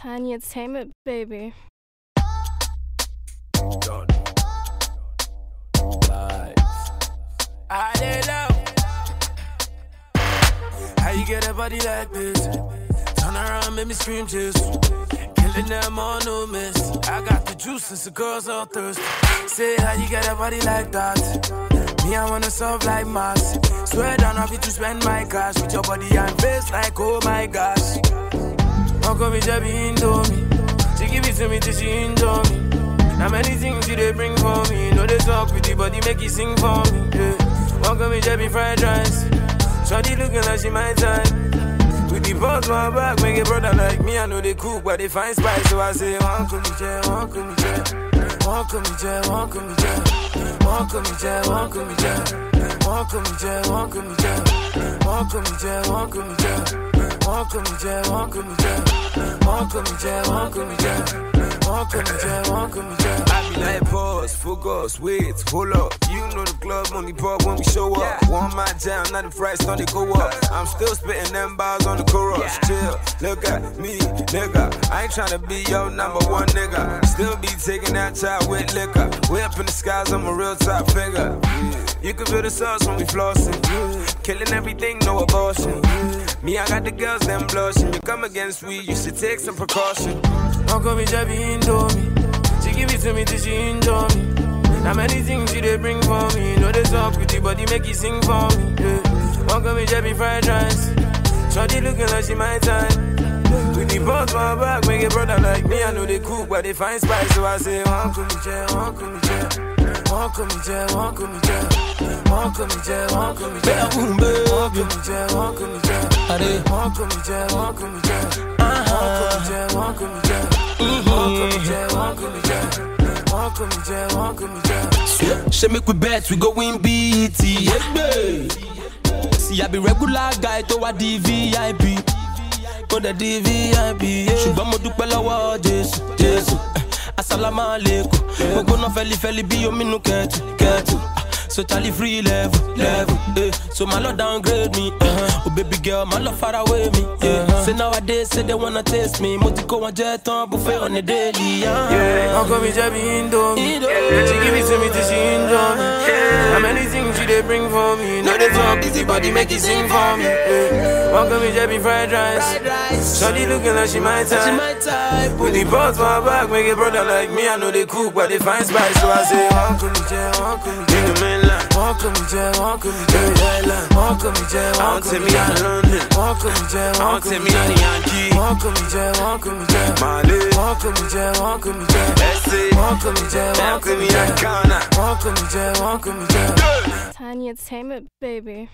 Tanya, tame it, baby. I did love. How you get a body like this? Turn around, make me scream just. Killing them all, no miss. I got the juice since the girls are thirsty. Say how you get a body like that? Me, I wanna solve like mass. Swear down, I'll be to spend my cash with your body and face like oh my gosh. Uncle me, Jabby into me. She give it to me till she into me. Now many things you they bring for me. Know they talk with the body, make it sing for me. Yeah. Uncle me, Jabby fried rice. Shawty looking like she my type. With the balls on back, make a brother like me. I know they cook, but they find spice. So I say, Uncle me, Jabby, Uncle me, Jabby. Uncle me, Jabby, Uncle me, Jabby. Uncle me, Jabby, Uncle me, Jabby. Uncle me, Jabby, Uncle me, Jabby. Uncle me, Jabby, Uncle me, Jabby. Uncle me, Jabby, Uncle me, Jabby. Uncle me, Jabby, Uncle me, Jabby. I be like pause, focus, wait, hold up. You know the club only pop when we show up. One my jam, now the price don't go up. I'm still spitting them bars on the chorus. Chill, look at me, nigga. I ain't tryna be your number one nigga. Still be taking that child with liquor. Way up in the skies, I'm a real top figure. You can feel the sauce when we flossin'. Killing everything, no abortion. Me, I got the girls, them blushing. You come against me, you should take some precaution. Uncle me, Jabby into me. She give it to me till she into me. Now many things she they bring for me. Know they talk with the body, make it sing for me. Yeah. Uncle me, Jabby fried rice. Shawty looking like she my type. With the balls on back, make a brother like me. I know they cook, but they find spice. So I say, Uncle me, Jabby, Uncle me, Jabby. Uncle me, Jabby, Uncle me, Jabby. Uncle me, Jabby, Uncle me, Jabby. Uncle me, Jabby, Uncle me, Jabby. Uncle me, Jabby, Uncle me, Jabby. Uncle me, Jabby, Uncle me, Jabby. Shame me with bets, we go in BT. See, I be regular guy to a DVIP. Go the DVIP. Shubamo dupela wajes, Jesu. Assalamu alaikum. We go na feli feli bi yo minu ketu ketu. So Charlie free level, eh. So my love downgrade me, Oh baby girl, my love far away me, So nowadays, say they wanna taste me. Motiko and jet on buffet on the daily, yeah. Uncle me, Jabby into me. She give it to me till she into me. How many things she they bring for me? Now they talk easy, but they make it sing for me, Uncle me, Jabby fried rice. Shawty looking like she my type. With the balls on her back, make a brother like me. I know they cook, but they find spice. So I say, Uncle me, Jabby, Uncle me, Jabby. Uncle me, Jabby, Uncle me, Jabby. Uncle me, Jabby, Uncle me, Jabby. Uncle me, Jabby, Uncle me, Jabby. Uncle me, Jabby, Uncle me, Jabby. Uncle me, Jabby, Uncle me, Jabby. Uncle me, Jabby, Uncle me, Jabby. Uncle me, Jabby, Uncle me, Jabby. Tanya, tame it, baby.